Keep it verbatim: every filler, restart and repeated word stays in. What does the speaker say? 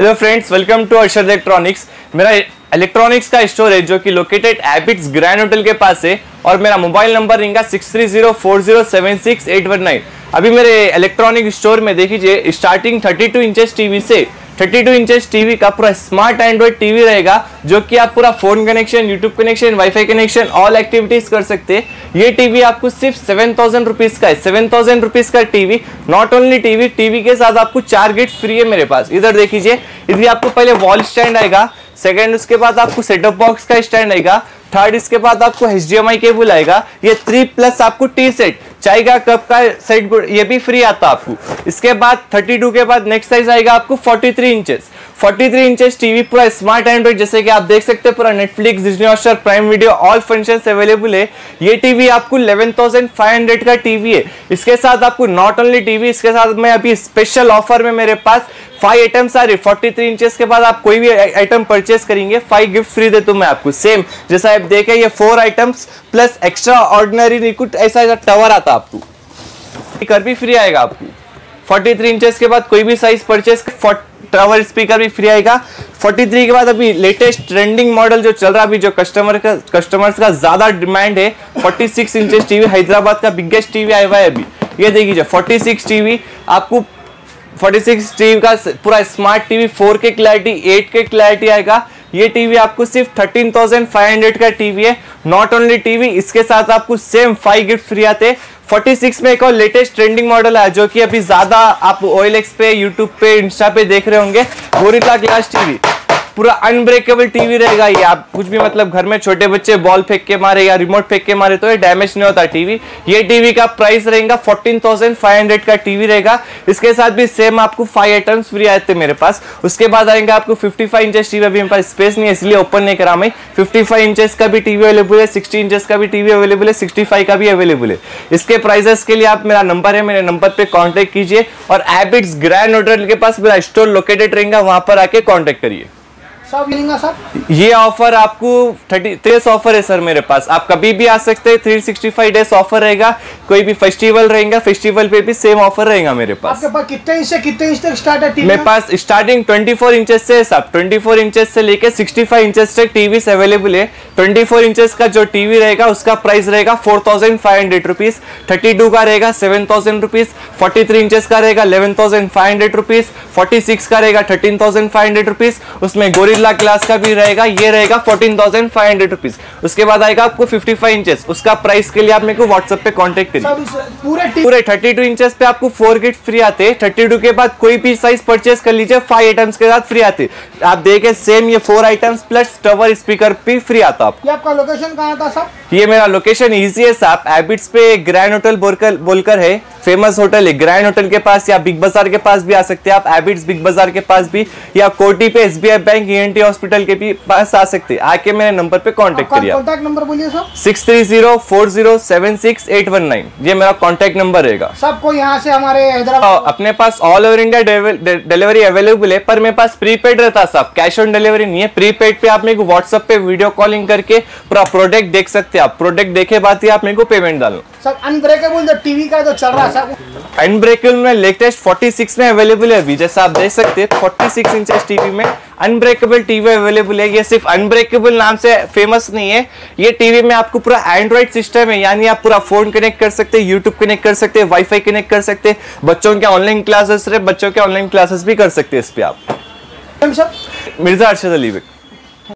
Hello friends, welcome to Ashad electronics. मेरा electronics का store है जो कि लोकेटेड एपेक्स ग्रैंड होटल के पास है और मेरा मोबाइल नंबर रहेगा six three zero four zero seven six eight one nine. अभी मेरे इलेक्ट्रॉनिक स्टोर में देख लीजिए, starting thirty two inches TV से थर्टी टू इंचेस टीवी का पूरा स्मार्ट एंड्रॉइड टीवी रहेगा जो कि आप पूरा phone connection, YouTube connection, wifi connection, all activities कर सकते हैं। ये टीवी आपको सिर्फ सेवन थाउजेंड रुपीज का है। सेवन थाउजेंड रुपीज का TV. Not only TV, TV के साथ आपको चार गेट फ्री है मेरे पास। इधर देख लीजिए, इधर आपको पहले वॉल स्टैंड आएगा, सेकेंड उसके बाद आपको सेटअप बॉक्स का स्टैंड आएगा, थर्ड इसके बाद आपको H D M I cable आएगा। ये थ्री प्लस आपको टी सेट, चाय का कप का सेट, ये भी फ्री आता आपको। इसके बाद थर्टी टू के बाद नेक्स्ट साइज आएगा आपको forty three inches. Forty three inches TV पूरा स्मार्ट एंड्रॉइड, जैसे कि आप देख सकते हैं पूरा Netflix, Disney Hotstar, prime video, all functions available है। ये टीवी आपको इलेवन थाउजेंड फाइव हंड्रेड का टीवी है। इसके साथ आपको नॉट ओनली टीवी, इसके साथ मैं अभी स्पेशल ऑफर में मेरे पास फाइव आइटम्स आ रही। फोर्टी थ्री इंचेस के बाद आप कोई भी आइटम परचेस करेंगे, फाइव गिफ्ट फ्री देता हूं मैं आपको। सेम जैसा आप देखें, ये four items plus extra ordinary कुछ ऐसा ऐसा टवर आता आपको, कर भी फ्री आएगा आपको। फोर्टी थ्री इंचेस के बाद कोई भी साइज परचेस, ट्रैवल स्पीकर भी फ्री आएगा। फोर्टी थ्री के बाद अभी लेटेस्ट ट्रेंडिंग मॉडल जो चल रहा है, अभी जो कस्टमर का कस्टमर्स का ज़्यादा डिमांड है, forty six inches TV, Hyderabad का बिगेस्ट टीवी आया हुआ है अभी। ये देखिए फोर्टी सिक्स टीवी आपको, फोर्टी सिक्स टीवी का पूरा smart TV, four K clarity, eight K clarity आएगा। ये टीवी आपको सिर्फ थर्टीन थाउजेंड फाइव हंड्रेड का टीवी है। नॉट ओनली टीवी, इसके साथ आपको सेम फाइव गिफ्ट फ्री आते हैं। फोर्टी सिक्स में एक और लेटेस्ट ट्रेंडिंग मॉडल है जो कि अभी ज़्यादा आप ओ एल एक्स पे, यूट्यूब पे, इंस्टा पे देख रहे होंगे, गोरिल्ला ग्लास टीवी। पूरा अनब्रेकेबल टीवी रहेगा ये। आप कुछ भी, मतलब घर में छोटे बच्चे बॉल फेंक के मारे या रिमोट फेंक के मारे तो ये डैमेज नहीं होता टीवी। ये टीवी का प्राइस रहेगा फोर्टीन थाउजेंड फाइव हंड्रेड का टीवी रहेगा। इसके साथ भी सेम आपको फाइव आइटम्स फ्री आए थे मेरे पास। उसके बाद आएगा आपको फिफ्टी फाइव इंचेस टीवी। अभी मेरे पास स्पेस नहीं है इसलिए ओपन नहीं करा मैं। फिफ्टी फाइव इंचेस का भी टीवी अवेलेबल है, सिक्सटी इंचेस का भी टीवी अवेलेबल है, सिक्सटी फाइव का भी अवेलेबल है। इसके प्राइजेस के लिए आप मेरा नंबर है, मेरे नंबर पर कॉन्टैक्ट कीजिए और एपेक्स ग्रैंड होटल के पास मेरा स्टोर लोकेटेड रहेगा, वहाँ पर आके कॉन्टैक्ट करिए। सर ये ऑफर आपको थर्टी डेज ऑफर है सर मेरे पास, आप कभी भी आ सकते हैं। Three sixty five days offer रहेगा। कोई भी फेस्टिवल रहेगा, फेस्टिवल पे भी सेम ऑफर रहेगा मेरे पास। आपके पास कितने इंच से कितने इंच तक स्टार्ट है टीवी? मेरे पास स्टार्टिंग ट्वेंटी फोर इंचेस से है साहब, ट्वेंटी फोर इंचेस से लेके सिक्सटी फाइव इंचेस तक टीवी अवेलेबल है। ट्वेंटी फोर इंचेस का जो टीवी रहेगा उसका प्राइस रहेगा four thousand five hundred rupees. Thirty two का रहेगा seven thousand rupees. Forty three inches का रहेगा eleven thousand five hundred rupees. Forty six का रहेगा thirteen thousand five hundred rupees. उसमें गोरिल्ला क्लास का भी रहेगा, ये रहेगा fourteen thousand five hundred rupees. उसके बाद आएगा आपको फिफ्टी फाइव इंचेस, उसका प्राइस के लिए आप मेरे को व्हाट्सएप पे कांटेक्ट करिए। पूरे पूरे थर्टी टू इंचेस पे आपको फोर गिफ्ट फ्री आते हैं। थर्टी टू के बाद कोई भी साइज परचेस कर लीजिए, फाइव आइटम्स के साथ फ्री आते। आप देखें सेम ये four items plus tower speaker भी फ्री आता आपको। ये आपका लोकेशन कहां था साहब? ये मेरा लोकेशन इजी है साहब, एपेक्स पे ग्रैंड होटल बोलकर बोलकर है, फेमस होटल है। ग्रैंड होटल के पास या बिग बाजार के पास भी आ सकते हैं आप, एपेक्स बिग बाजार के पास भी, या कोटी पे S B I bank, E N T hospital के भी पास आ सकते हैं। आके मेरे नंबर पे कांटेक्ट करिए। कांटेक्ट नंबर बोलिए sir. Six three zero four zero seven six eight one nine, ये मेरा कांटेक्ट नंबर रहेगा। सबको यहाँ से हमारे हैदराबाद अपने पास all over India delivery available है, पर मेरे पास प्रीपेड रहता है साहब, कैश ऑन डिलीवरी नहीं है। प्रीपेड पे आप मेरे को व्हाट्सएप पे वीडियो कॉलिंग करके पूरा प्रोडक्ट देख सकते हैं आप। प्रोडक्ट देखे बाद ही आप मेरे को पेमेंट डालो। सर अनब्रेकेबल जो टीवी का जो चल रहा है सर, अनब्रेकेबल में लेटेस्ट फोर्टी सिक्स में अवेलेबल है अभी, जैसा आप देख सकते हैं फोर्टी सिक्स इंचेस टीवी में अनब्रेकेबल टीवी अवेलेबल है। ये सिर्फ अनब्रेकेबल नाम से फेमस नहीं है, ये टीवी में आपको पूरा एंड्रॉइड सिस्टम है, यानी आप पूरा फोन कनेक्ट कर सकते हैं, यूट्यूब कनेक्ट कर सकते हैं, वाईफाई कनेक्ट कर सकते हैं, बच्चों के ऑनलाइन क्लासेस रहे, बच्चों के ऑनलाइन क्लासेस भी कर सकते हैं इस पे आप। मिर्जा अरशद अली बेग।